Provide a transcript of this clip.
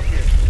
help you.